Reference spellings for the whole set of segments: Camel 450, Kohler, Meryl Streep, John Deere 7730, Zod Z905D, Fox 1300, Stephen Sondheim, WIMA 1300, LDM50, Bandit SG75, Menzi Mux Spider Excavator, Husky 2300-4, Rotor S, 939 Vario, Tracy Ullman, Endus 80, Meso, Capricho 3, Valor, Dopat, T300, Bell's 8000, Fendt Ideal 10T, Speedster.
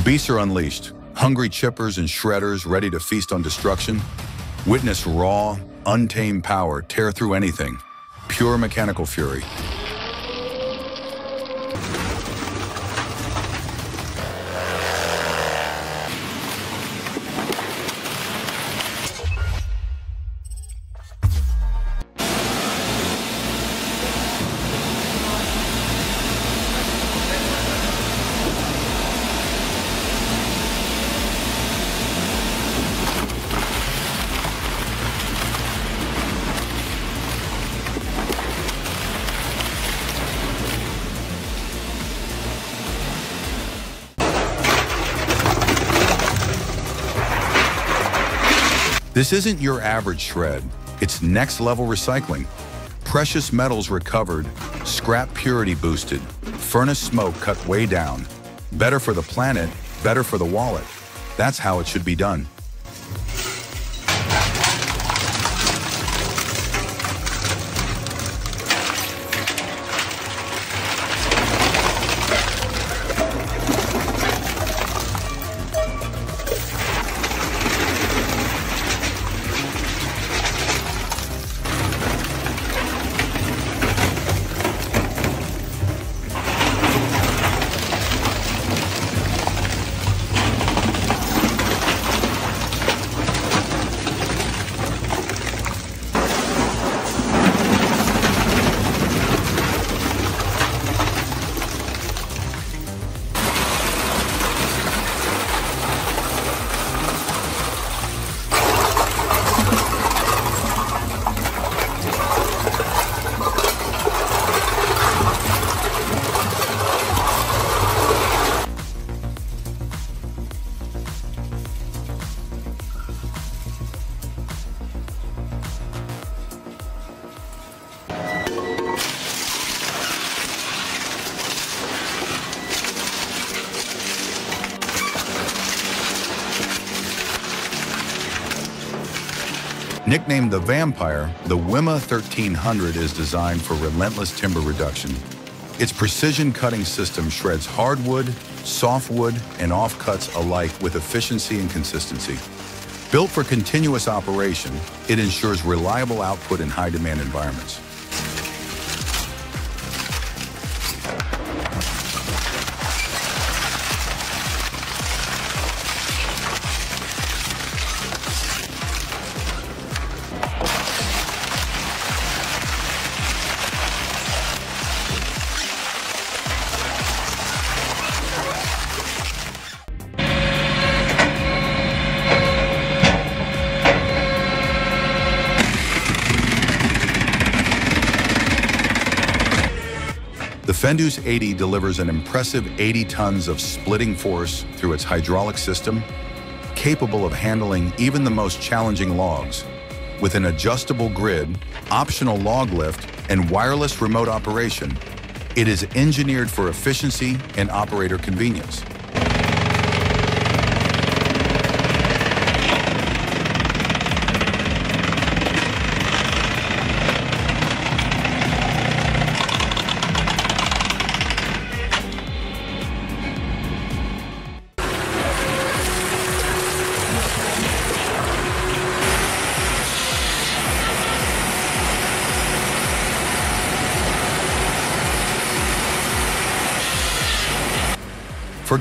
The beasts are unleashed, hungry chippers and shredders ready to feast on destruction. Witness raw, untamed power tear through anything. Pure mechanical fury. This isn't your average shred, it's next level recycling. Precious metals recovered, scrap purity boosted, furnace smoke cut way down. Better for the planet, better for the wallet. That's how it should be done. Nicknamed the Vampire, the WIMA 1300 is designed for relentless timber reduction. Its precision cutting system shreds hardwood, softwood, and offcuts alike with efficiency and consistency. Built for continuous operation, it ensures reliable output in high-demand environments. Endus 80 delivers an impressive 80 tons of splitting force through its hydraulic system, capable of handling even the most challenging logs. With an adjustable grid, optional log lift, and wireless remote operation, it is engineered for efficiency and operator convenience.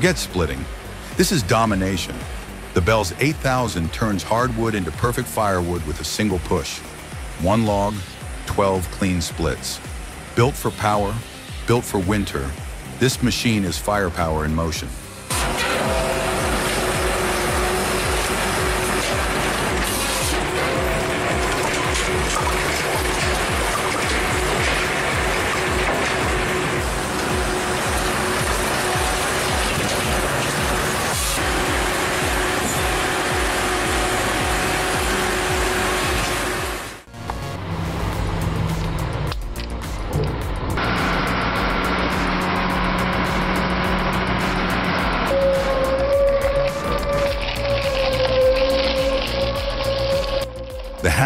Forget splitting. This is domination. The Bell's 8000 turns hardwood into perfect firewood with a single push. One log, 12 clean splits. Built for power, built for winter, this machine is firepower in motion.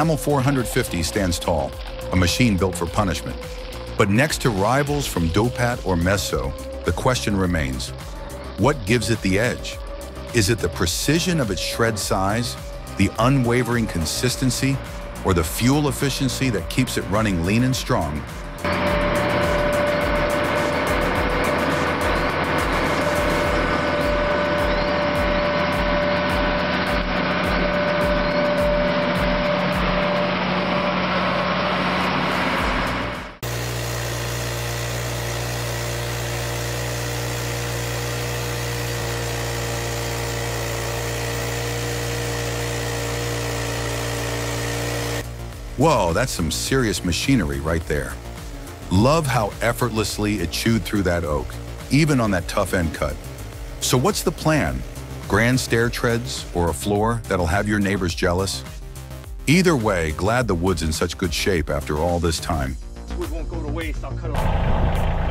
Camel 450 stands tall, a machine built for punishment. But next to rivals from Dopat or Meso, the question remains, what gives it the edge? Is it the precision of its shred size, the unwavering consistency, or the fuel efficiency that keeps it running lean and strong? Whoa, that's some serious machinery right there. Love how effortlessly it chewed through that oak, even on that tough end cut. So what's the plan? Grand stair treads or a floor that'll have your neighbors jealous? Either way, glad the wood's in such good shape after all this time. Wood won't go to waste, I'll cut it off.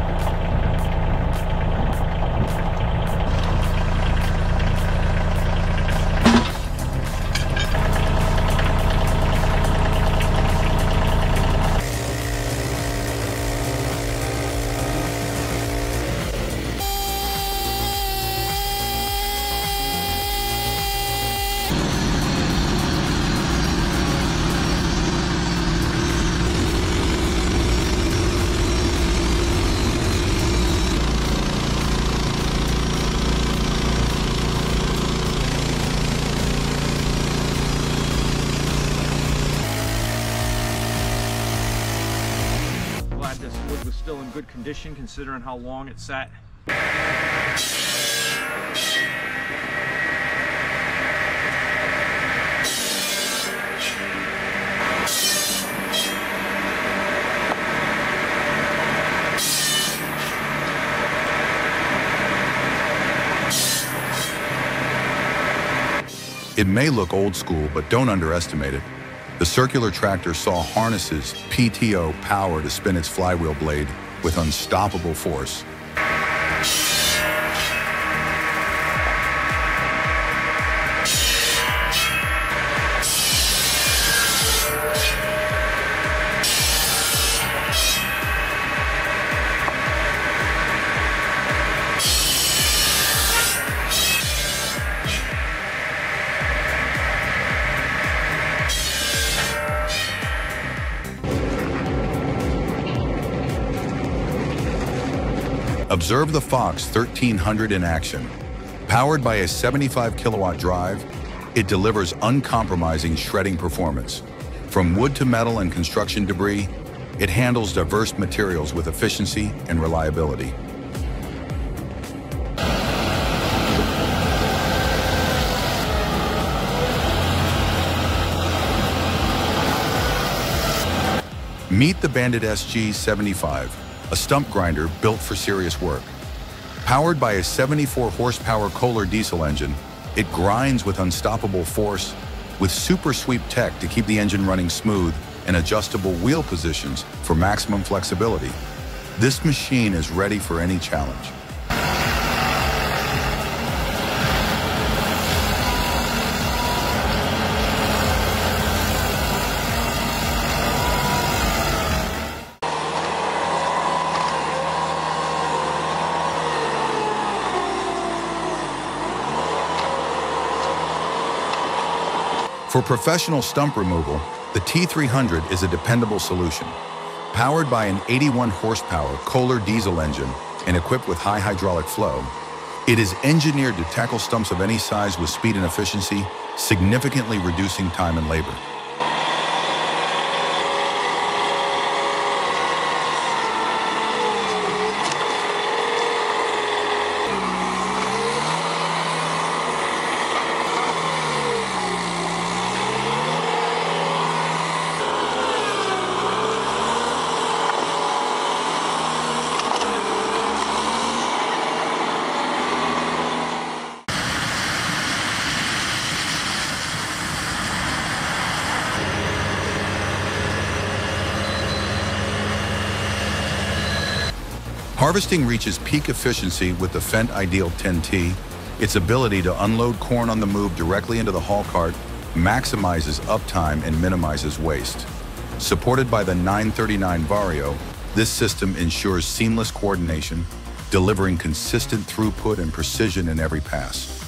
This wood was still in good condition considering how long it sat. It may look old school, but don't underestimate it. The circular tractor saw harnesses PTO power to spin its flywheel blade with unstoppable force. Observe the Fox 1300 in action. Powered by a 75-kilowatt drive, it delivers uncompromising shredding performance. From wood to metal and construction debris, it handles diverse materials with efficiency and reliability. Meet the Bandit SG75. A stump grinder built for serious work. Powered by a 74-horsepower Kohler diesel engine, it grinds with unstoppable force, with super sweep tech to keep the engine running smooth and adjustable wheel positions for maximum flexibility. This machine is ready for any challenge. For professional stump removal, the T300 is a dependable solution. Powered by an 81-horsepower Kohler diesel engine and equipped with high hydraulic flow, it is engineered to tackle stumps of any size with speed and efficiency, significantly reducing time and labor. Harvesting reaches peak efficiency with the Fendt Ideal 10T. Its ability to unload corn on the move directly into the haul cart maximizes uptime and minimizes waste. Supported by the 939 Vario, this system ensures seamless coordination, delivering consistent throughput and precision in every pass.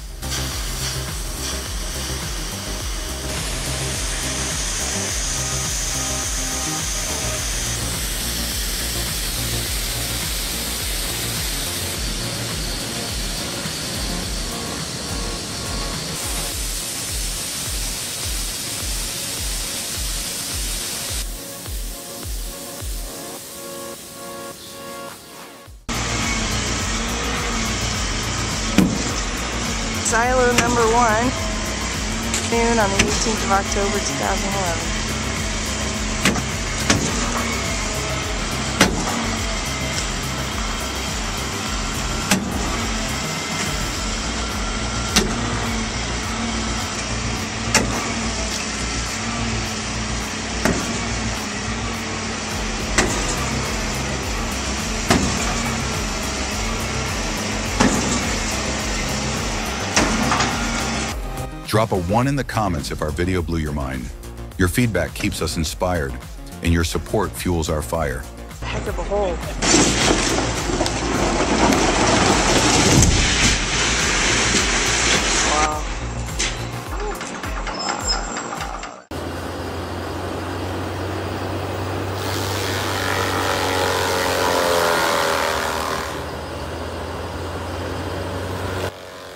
Silo number 1, noon on the 18th of October 2011. Drop a 1 in the comments if our video blew your mind. Your feedback keeps us inspired, and your support fuels our fire. A heck of a hole.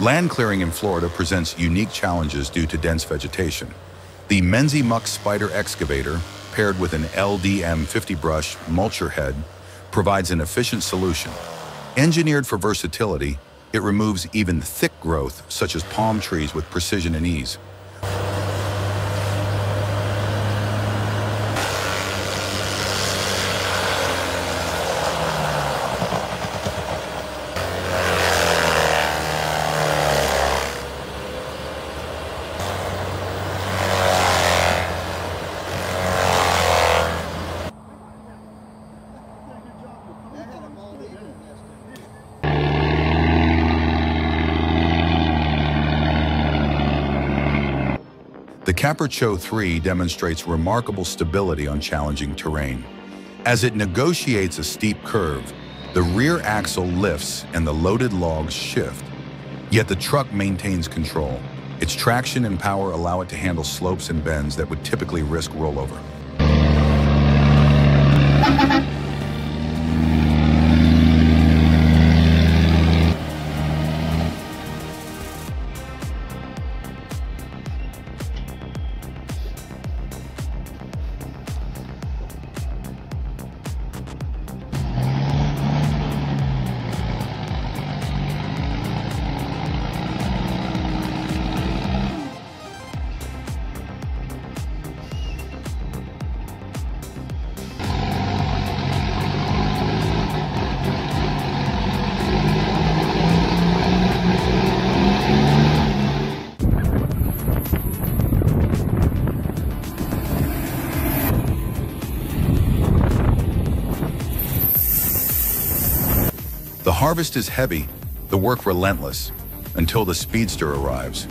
Land clearing in Florida presents unique challenges due to dense vegetation. The Menzi Mux Spider Excavator, paired with an LDM50 brush mulcher head, provides an efficient solution. Engineered for versatility, it removes even thick growth, such as palm trees, with precision and ease. The Capricho 3 demonstrates remarkable stability on challenging terrain. As it negotiates a steep curve, the rear axle lifts and the loaded logs shift. Yet the truck maintains control. Its traction and power allow it to handle slopes and bends that would typically risk rollover. The harvest is heavy, the work relentless, until the Speedster arrives.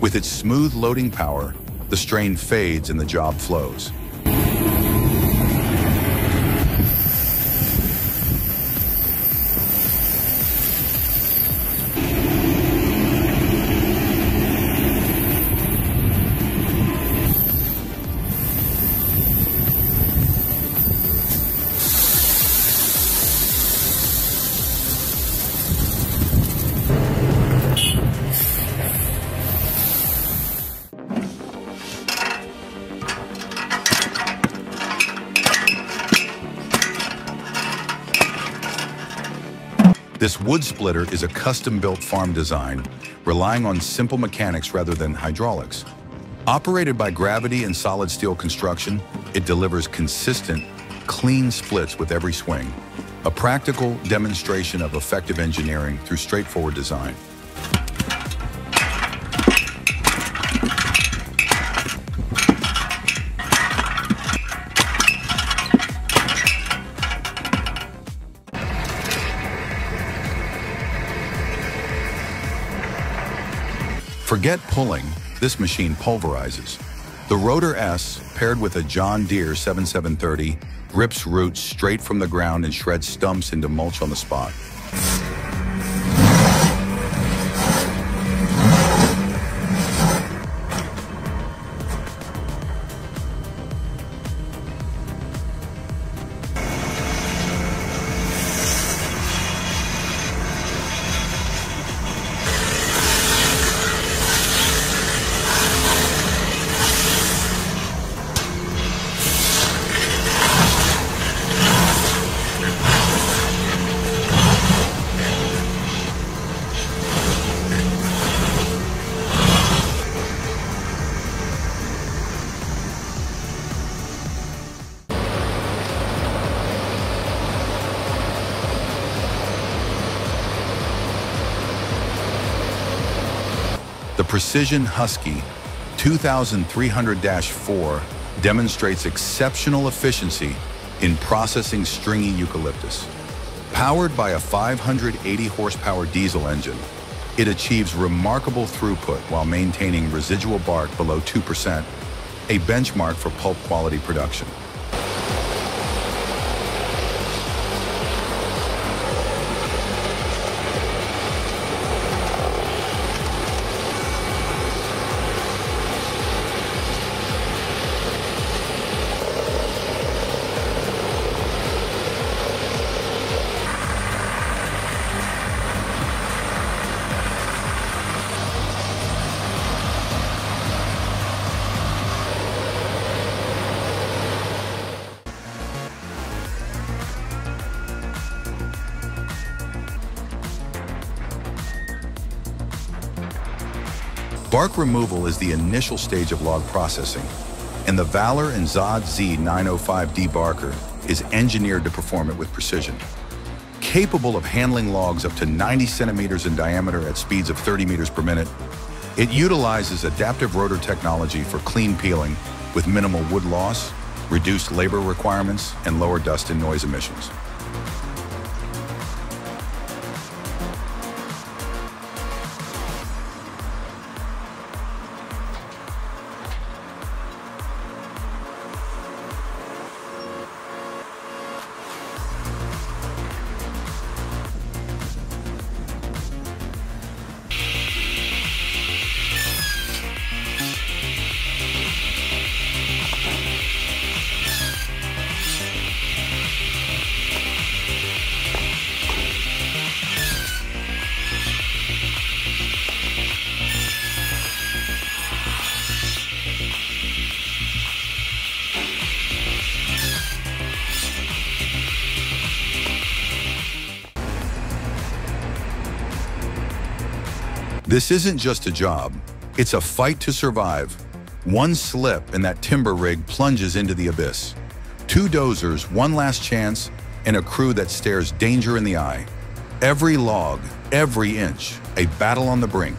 With its smooth loading power, the strain fades and the job flows. This wood splitter is a custom-built farm design, relying on simple mechanics rather than hydraulics. Operated by gravity and solid steel construction, it delivers consistent, clean splits with every swing. A practical demonstration of effective engineering through straightforward design. Forget pulling, this machine pulverizes. The Rotor S, paired with a John Deere 7730, rips roots straight from the ground and shreds stumps into mulch on the spot. precision Husky 2300-4 demonstrates exceptional efficiency in processing stringy eucalyptus. Powered by a 580 horsepower diesel engine, it achieves remarkable throughput while maintaining residual bark below 2%, a benchmark for pulp quality production. Bark removal is the initial stage of log processing, and the Valor and Zod Z905D barker is engineered to perform it with precision. Capable of handling logs up to 90 centimeters in diameter at speeds of 30 meters per minute, it utilizes adaptive rotor technology for clean peeling with minimal wood loss, reduced labor requirements, and lower dust and noise emissions. This isn't just a job, it's a fight to survive. One slip and that timber rig plunges into the abyss. Two dozers, one last chance, and a crew that stares danger in the eye. Every log, every inch, a battle on the brink.